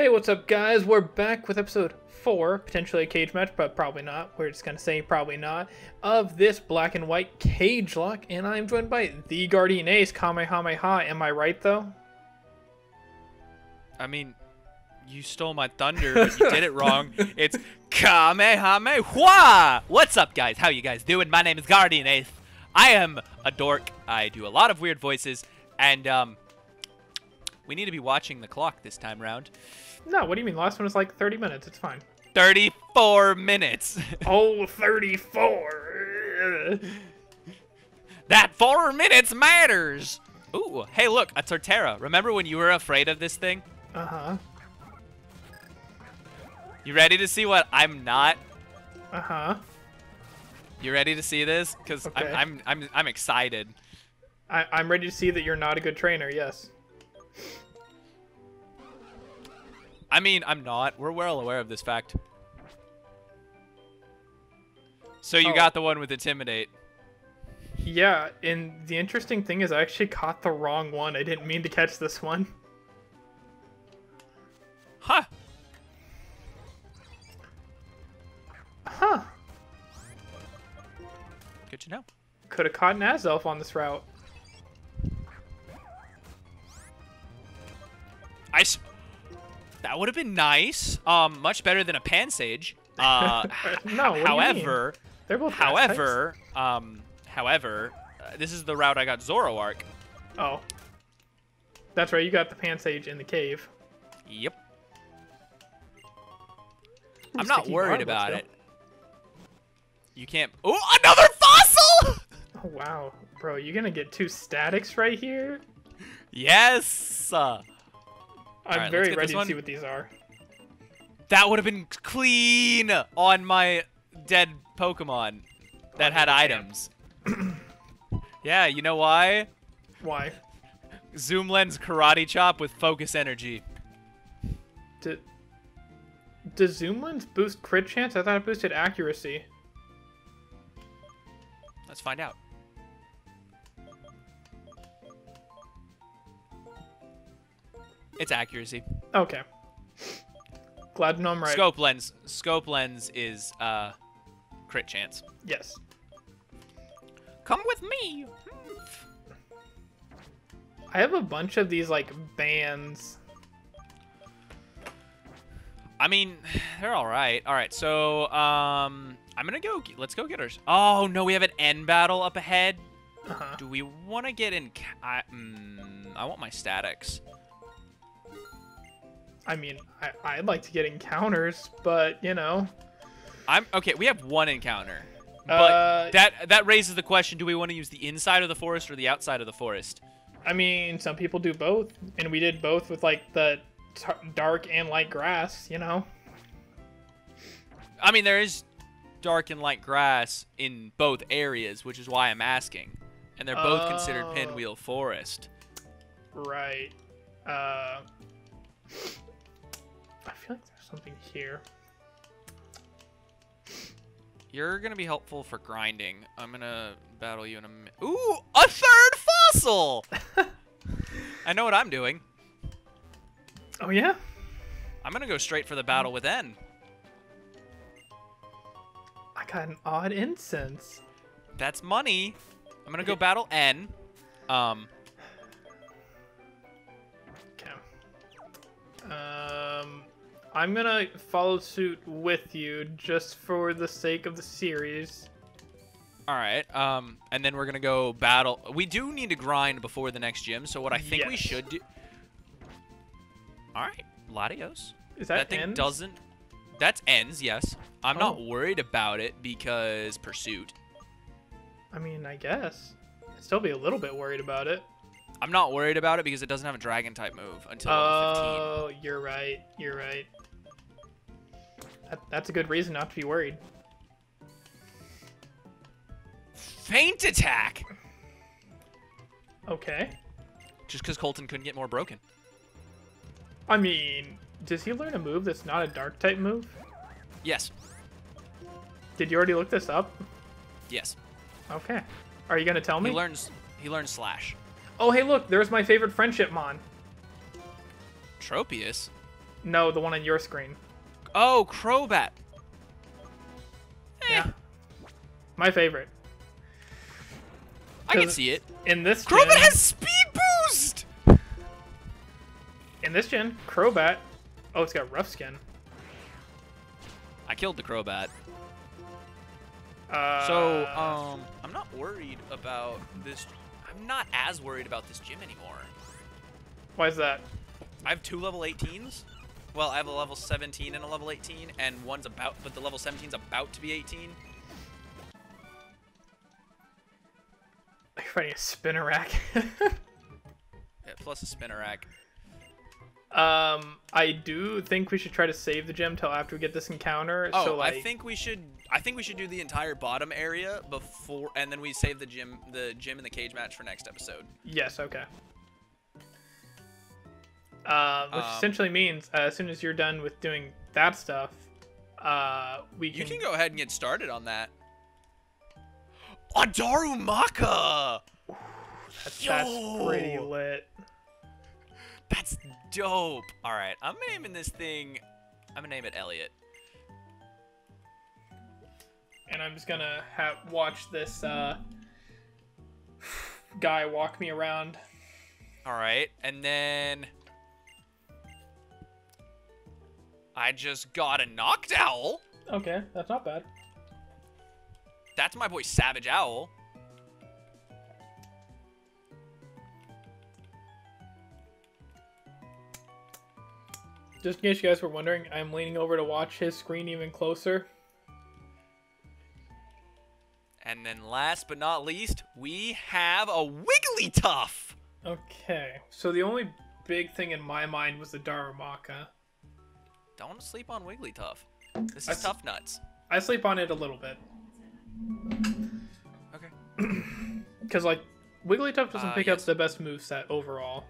Hey, what's up guys? We're back with episode 4, potentially a cage match, but probably not. We're just gonna say probably not, of this black and white cage lock, and I'm joined by the Guardian Ace, Kamehameha. Am I right though? I mean, you stole my thunder, but you did it wrong. It's Kamehameha! What's up guys? How you guys doing? My name is Guardian Ace. I am a dork. I do a lot of weird voices, and we need to be watching the clock this time round. No, what do you mean? Last one was like 30 minutes. It's fine. 34 minutes. Oh, 34. That 4 minutes matters. Ooh, hey, look, a Torterra. Remember when you were afraid of this thing? Uh-huh. You ready to see what I'm not? Uh-huh. You ready to see this? Because okay. I'm excited. I'm ready to see that you're not a good trainer, yes. I mean, I'm not. We're well aware of this fact. So you got the one with Intimidate. Yeah, and the interesting thing is I actually caught the wrong one. I didn't mean to catch this one. Huh. Huh. Good to know. Could have caught an Azelf on this route. That would have been nice. Much better than a Pansage. No, however, they're both however, this is the route I got Zoroark. Oh, that's right. You got the Pansage in the cave. Yep. I'm not worried about it. You can't. Oh, another fossil! Oh wow, bro, you're gonna get 2 statics right here. Yes. I'm very ready to see what these are. That would have been clean on my dead Pokemon that had items. Yeah, you know why? Why? Zoom Lens Karate Chop with Focus Energy. Does Zoom Lens boost crit chance? I thought it boosted accuracy. Let's find out. It's accuracy. Okay. Glad to know I'm right. Scope Lens. Scope Lens is crit chance. Yes. Come with me. I have a bunch of these like bands. I mean, they're all right. All right. So, I'm going to go. Let's go get ours. Oh, no, we have an end battle up ahead. Uh-huh. Do we want to get in? I want my statics. I mean, I'd like to get encounters, but you know, I'm okay. We have one encounter, but that raises the question: do we want to use the inside of the forest or the outside of the forest? I mean, some people do both, and we did both with like the dark and light grass. You know, I mean, there is dark and light grass in both areas, which is why I'm asking, and they're both considered Pinwheel Forest. Right. I feel like there's something here. You're gonna be helpful for grinding. I'm gonna battle you in a minute. Ooh, a third fossil! I know what I'm doing. Oh yeah? I'm gonna go straight for the battle with N. I got an odd incense. That's money. I'm gonna go battle N. I'm gonna follow suit with you just for the sake of the series. All right, and then we're gonna go battle. We do need to grind before the next gym, so what I think we should do. All right, Latios. Is that thing ends? Doesn't? That's ends. Yes, I'm not worried about it because pursuit. I mean, I guess I'd still be a little bit worried about it. I'm not worried about it because it doesn't have a dragon type move until level 15. Oh, you're right. You're right. That's a good reason not to be worried. Feint attack. Okay. Just because Colton couldn't get more broken. I mean, does he learn a move that's not a dark type move? Yes. Did you already look this up? Yes. Okay. Are you gonna tell me? He learns slash. Oh, hey, look, there's my favorite friendship mon. Tropius? No, the one on your screen. Oh, Crobat. Yeah. My favorite. I can see it. In this gen, Crobat has speed boost! In this gen, Crobat... Oh, it's got rough skin. I killed the Crobat. So, I'm not worried about this... I'm not as worried about this gym anymore. Why is that? I have two level 18s. Well, I have a level 17 and a level 18, and one's about... But the level 17's about to be 18. You're fighting a spinner rack. Yeah, plus a spinner rack. I do think we should try to save the gym till after we get this encounter. Oh, so, like... I think we should do the entire bottom area before, and then we save the gym and the cage match for next episode. Yes. Okay. Which essentially means as soon as you're done with doing that stuff, you can go ahead and get started on that. A Darumaka. Ooh, that's pretty lit. That's dope. All right, I'm naming this thing. I'm gonna name it Elliot. And I'm just gonna watch this guy walk me around. All right, and then I just got a Knockdowl. Okay, that's not bad. That's my boy Savage Owl. Just in case you guys were wondering, I'm leaning over to watch his screen even closer. And then last but not least, we have a Wigglytuff! Okay, so the only big thing in my mind was the Darumaka. Don't sleep on Wigglytuff. This is tough nuts. I sleep on it a little bit. Okay. Because, like, Wigglytuff doesn't pick up the best moveset overall.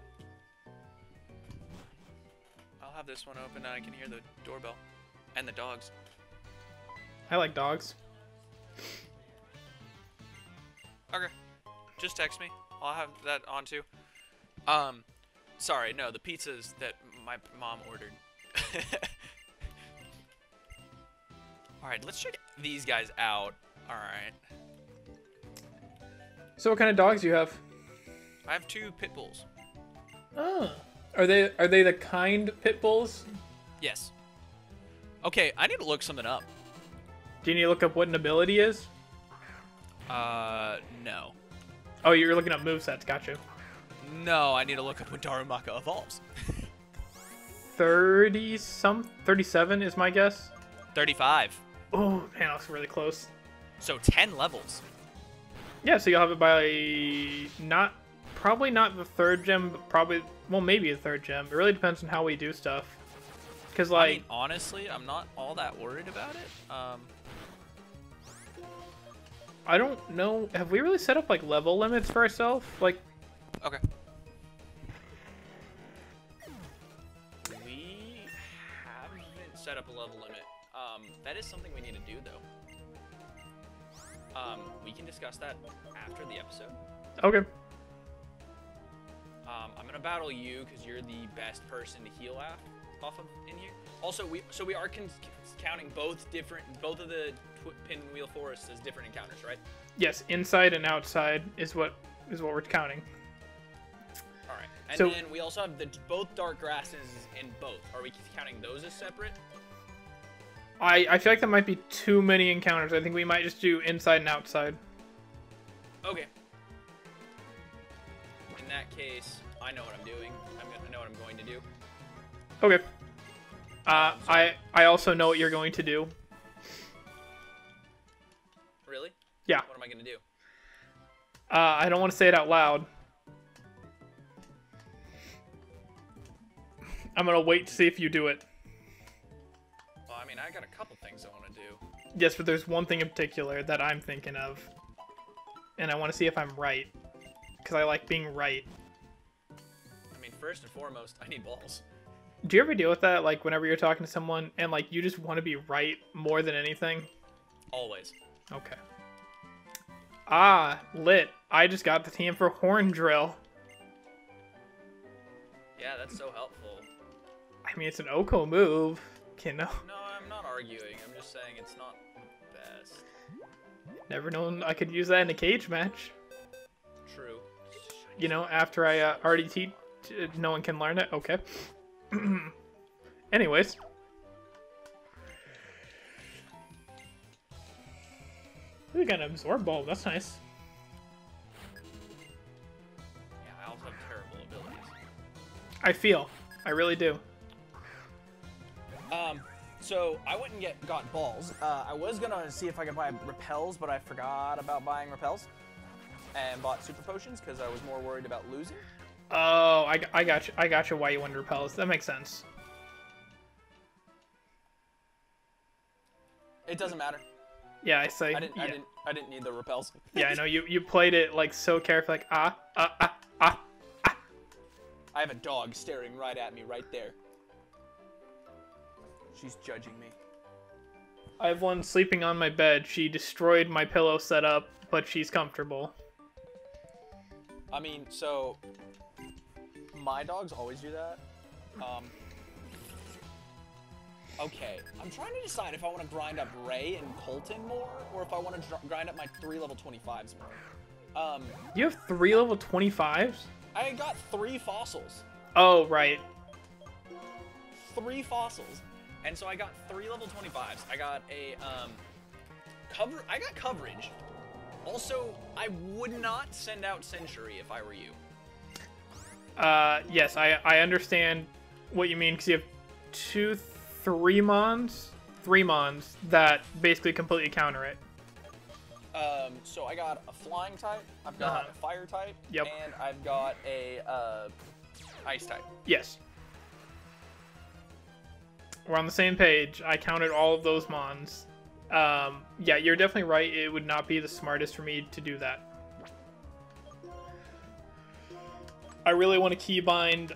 This one open and I can hear the doorbell and the dogs. I like dogs. Okay, just text me. I'll have that on too. Sorry, no, the pizzas that my mom ordered. All right, let's check these guys out. All right. So, what kind of dogs do you have? I have two pit bulls. Oh. Are they the kind pit bulls? Yes. Okay, I need to look something up. Do you need to look up what an ability is? No. Oh, you're looking up movesets, gotcha. No, I need to look up when Darumaka evolves. 37 is my guess. 35. Oh, man, I was really close. So 10 levels. Yeah, so you'll have it by probably not the third gym, but probably, well, maybe a third gym. It really depends on how we do stuff. Because, like, I mean, honestly, I'm not all that worried about it. I don't know. Have we really set up, like, level limits for ourselves? Like, okay. We haven't set up a level limit. That is something we need to do, though. We can discuss that after the episode. Okay. I'm gonna battle you because you're the best person to heal off of in here. Also, we are counting both of the Pinwheel Forests as different encounters, right? Yes, inside and outside is what we're counting. All right, and so, then we also have both dark grasses in both. Are we counting those as separate? I feel like that might be too many encounters. I think we might just do inside and outside. Okay. In that case, I know what I'm doing. I know what I'm going to do. Okay. I also know what you're going to do. Really? Yeah. What am I going to do? I don't want to say it out loud. I'm going to wait to see if you do it. Well, I mean, I got a couple things I want to do. Yes, but there's one thing in particular that I'm thinking of. And I want to see if I'm right. Because I like being right. I mean, first and foremost, I need balls. Do you ever deal with that? Like, whenever you're talking to someone and, like, you just want to be right more than anything? Always. Okay. Ah, lit. I just got the team for Horn Drill. Yeah, that's so helpful. I I mean, it's an Oko move. No, I'm not arguing. I'm just saying it's not the best. Never known I could use that in a cage match. True. You know, after I already teach, no one can learn it. Okay. Anyways. We got an absorb ball. That's nice. Yeah, I also have terrible abilities. I really do. So I went and got balls. I was gonna see if I could buy repels, but I forgot about buying repels and bought super potions because I was more worried about losing. Oh, I got you. I got you. Why you wanted repels? That makes sense. It doesn't matter. Yeah, I say. I didn't need the repels. Yeah, I know you played it like so carefully. Like ah. I have a dog staring right at me right there. She's judging me. I have one sleeping on my bed. She destroyed my pillow setup, but she's comfortable. I mean, so my dogs always do that. Okay, I'm trying to decide if I want to grind up Ray and Colton more, or if I want to grind up my 3 level 25s more. You have 3 level 25s? I got 3 fossils. Oh, right. 3 fossils. And so I got 3 level 25s. I got a coverage. Also, I would not send out Sentry if I were you. Yes, I understand what you mean, because you have 3 mons that basically completely counter it. So I got a flying type, I've got a fire type, yep, and I've got a ice type. Yes. We're on the same page. I counted all of those mons. Yeah, you're definitely right. It would not be the smartest for me to do that. I really want to keybind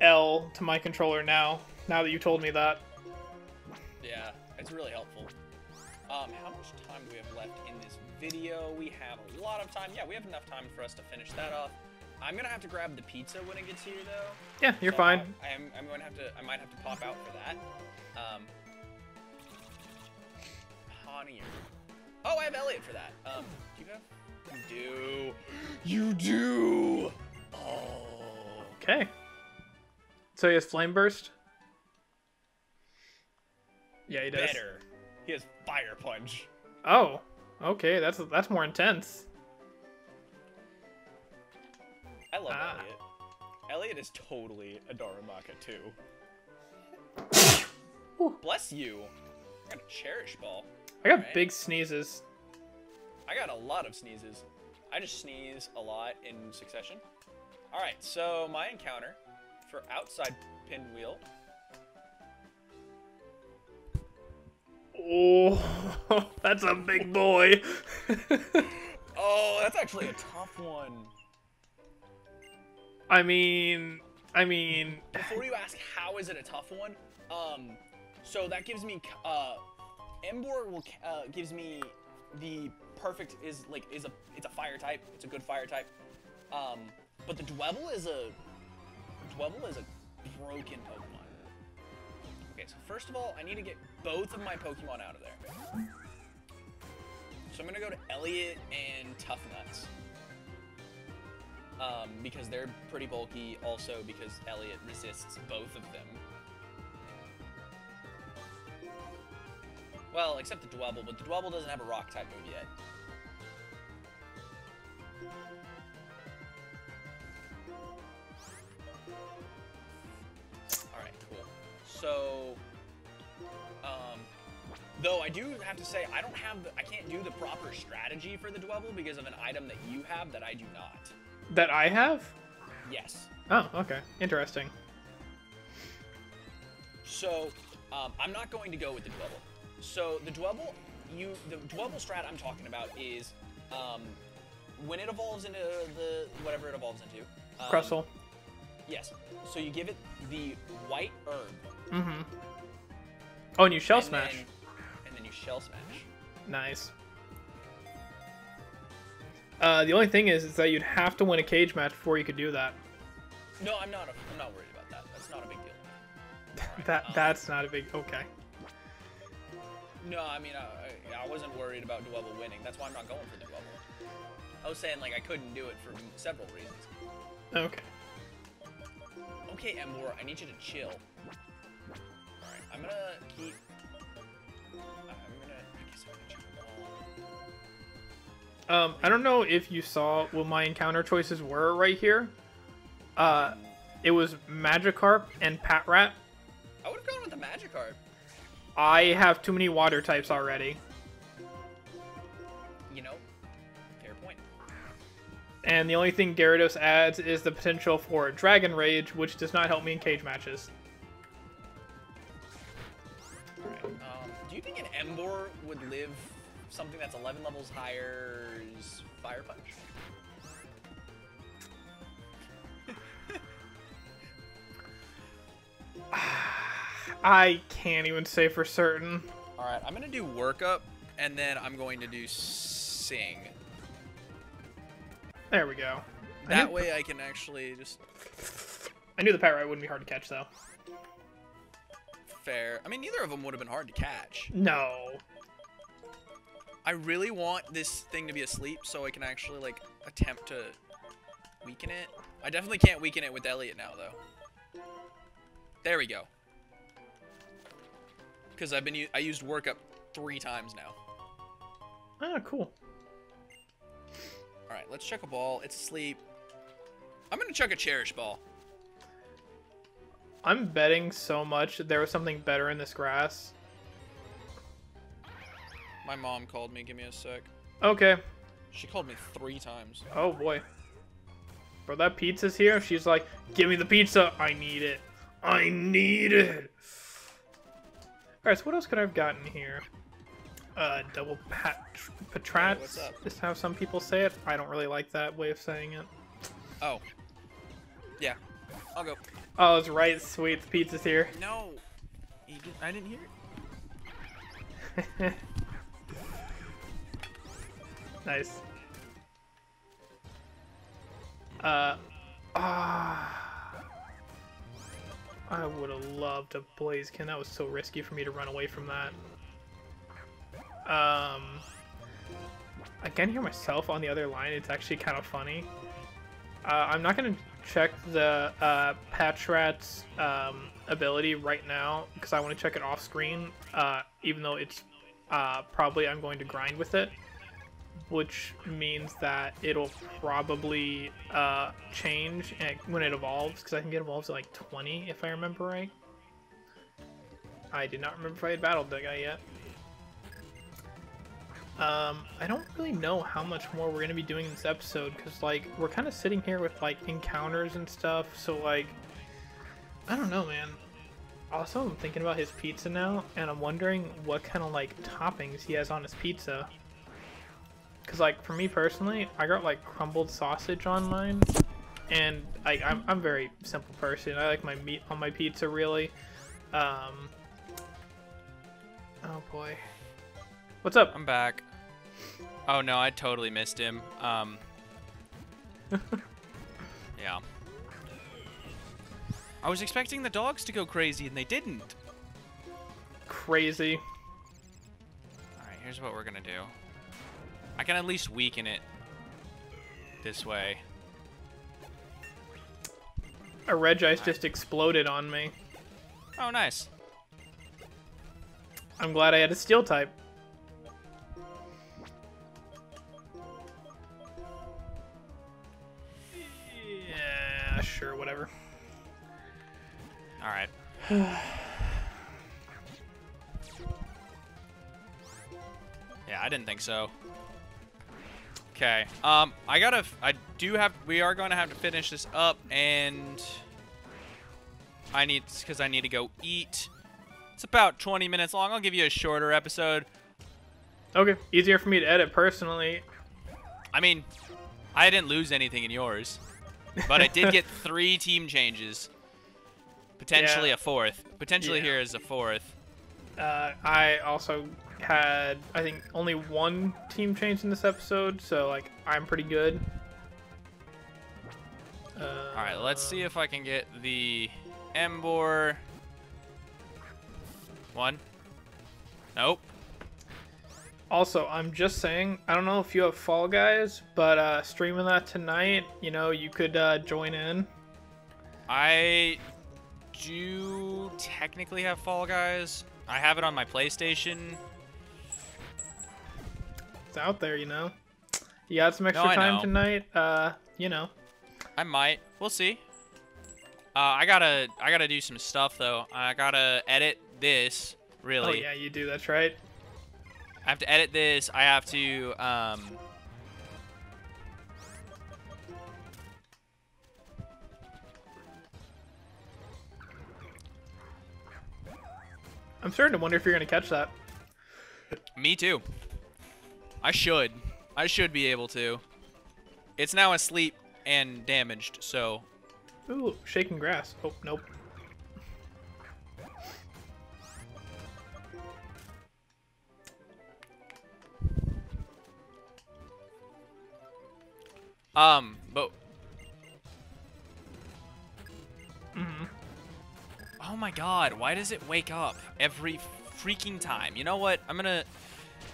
L to my controller now. Now that you told me that. Yeah, it's really helpful. How much time do we have left in this video? We have a lot of time. Yeah, we have enough time for us to finish that off. I'm gonna have to grab the pizza when it gets here, though. Yeah, you're so fine. I'm gonna have to. I might have to pop out for that. Honey. Oh, I have Elliot for that. Do you have? You do. Oh. Okay. So he has flame burst. Yeah, he does. Better. He has fire punch. Oh. Okay, that's more intense. I love Elliot. Elliot is totally a Darumaka too. Ooh. Bless you. I got a cherish ball. I got big sneezes. I got a lot of sneezes. I just sneeze a lot in succession. All right, so my encounter for outside pinwheel. Oh, that's a big boy. Oh, that's actually a tough one. I mean. Before you ask, how is it a tough one? So that gives me, Emboar will gives me the perfect it's a fire type. It's a good fire type. But the Dwebble is a broken Pokemon. Okay, so first of all, I need to get both of my Pokemon out of there. So I'm gonna go to Elliot and Tough Nuts. Because they're pretty bulky, also because Elliot resists both of them. Well, except the Dwebble, but the Dwebble doesn't have a rock type move yet. Alright, cool. So, though I do have to say, I can't do the proper strategy for the Dwebble because of an item that you have that I do not. That I have? Yes. Oh, okay. Interesting. So, I'm not going to go with the Dwebble. So, the Dwebble strat I'm talking about is, when it evolves into the, whatever it evolves into. Crustle. Yes. So you give it the white herb. Mm-hmm. Oh, and you shell smash. And then you shell smash. Nice. The only thing is that you'd have to win a cage match before you could do that. No, I'm not worried about that. That's not a big deal. That's not a big... Okay. No, I mean, I wasn't worried about Dwebble winning. That's why I'm not going for the Dwebble. I was saying, like, I couldn't do it for several reasons. Okay. Okay, Emboar, I need you to chill. Alright, I'm gonna keep... I guess I'm gonna check the ball. I don't know if you saw what my encounter choices were right here. It was Magikarp and Patrat. I would've gone with the Magikarp. I have too many water types already. You know, fair point. And the only thing Gyarados adds is the potential for Dragon Rage, which does not help me in cage matches. Alright, do you think an Emboar would live something that's 11 levels higher as Fire Punch? I can't even say for certain. Alright, I'm going to do Workup, and then I'm going to do Sing. There we go. That way I can actually just... I knew the Patrat wouldn't be hard to catch, though. Fair. I mean, neither of them would have been hard to catch. No. I really want this thing to be asleep so I can actually, like, attempt to weaken it. I definitely can't weaken it with Elliot now, though. There we go. Because I used Workup 3 times now. Ah, cool. All right, let's check a ball. It's asleep. I'm gonna check a Cherish ball. I'm betting so much that there was something better in this grass. My mom called me. Give me a sec. Okay. She called me 3 times. Oh boy. Bro, that pizza's here. She's like, "Give me the pizza. I need it. I need it." Alright, so what else could I have gotten here? Double Patrat. Hey, what's up? Is how some people say it. I don't really like that way of saying it. Oh. Yeah. I'll go. Oh, it's right. Sweet. The pizza's here. No. I didn't hear it. Nice. I would have loved a Blazeken. That was so risky for me to run away from that. I can hear myself on the other line. It's actually kind of funny. I'm not going to check the Patrat's ability right now because I want to check it off screen, even though it's probably I'm going to grind with it, which means that it'll probably change when it evolves, because I think it evolves at like 20 if I remember right. I do not remember if I had battled that guy yet. I don't really know how much more we're going to be doing in this episode, because like we're kind of sitting here with like encounters and stuff, so like I don't know, man. Also, I'm thinking about his pizza now, and I'm wondering what kind of like toppings he has on his pizza. Because, like, for me personally, I got, like, crumbled sausage on mine. And I'm a very simple person. I like my meat on my pizza, really. Oh, boy. What's up? I'm back. Oh, no, I totally missed him. Yeah. I was expecting the dogs to go crazy, and they didn't. Crazy. All right, here's what we're going to do. I can at least weaken it this way. A Regice just exploded on me. Oh, nice. I'm glad I had a steel type. Yeah, sure, whatever. All right. Yeah, I didn't think so. Okay, we are going to have to finish this up, and I need to go eat. It's about 20 minutes long. I'll give you a shorter episode. Okay, easier for me to edit personally. I mean, I didn't lose anything in yours, but I did get 3 team changes. Potentially a fourth. Potentially here is a fourth. I also had, I think, only 1 team change in this episode, so like I'm pretty good. All right, let's see if I can get the Emboar One. Nope. Also, I'm just saying, I don't know if you have Fall Guys, but streaming that tonight, you know, you could join in. I do technically have Fall Guys. I have it on my PlayStation. It's out there, you know. You got some extra time tonight, you know. I might. We'll see. I gotta do some stuff though. I gotta edit this. Really? Oh yeah, you do. That's right. I have to edit this. I have to. I'm starting to wonder if you're gonna catch that. Me too. I should. I should be able to. It's now asleep and damaged, so. Ooh, shaking grass. Oh, nope. But. Mm-hmm. Oh my god, why does it wake up every freaking time? You know what? I'm gonna.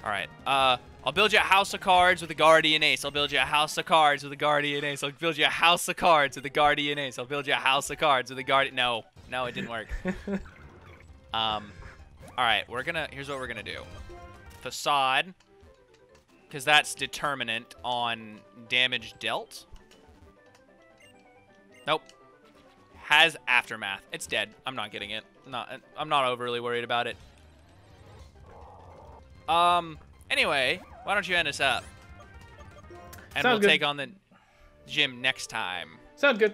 Alright, I'll build you a house of cards with a Guardian Ace. I'll build you a house of cards with a Guardian Ace. I'll build you a house of cards with a Guardian Ace. I'll build you a house of cards with a Guardian. No, no, it didn't work. All right, we're gonna. Here's what we're gonna do. Facade, because that's determinant on damage dealt. Nope. Has aftermath. It's dead. I'm not getting it. I'm not overly worried about it. Anyway, why don't you end us up? And we'll take on the gym next time. Sounds good.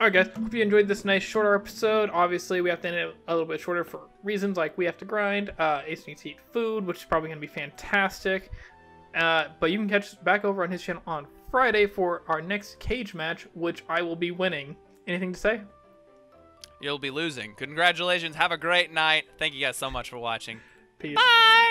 All right, guys. Hope you enjoyed this nice shorter episode. Obviously, we have to end it a little bit shorter for reasons like we have to grind. Ace needs to eat food, which is probably going to be fantastic. But you can catch us back over on his channel on Friday for our next cage match, which I will be winning. Anything to say? You'll be losing. Congratulations. Have a great night. Thank you guys so much for watching. Peace. Bye.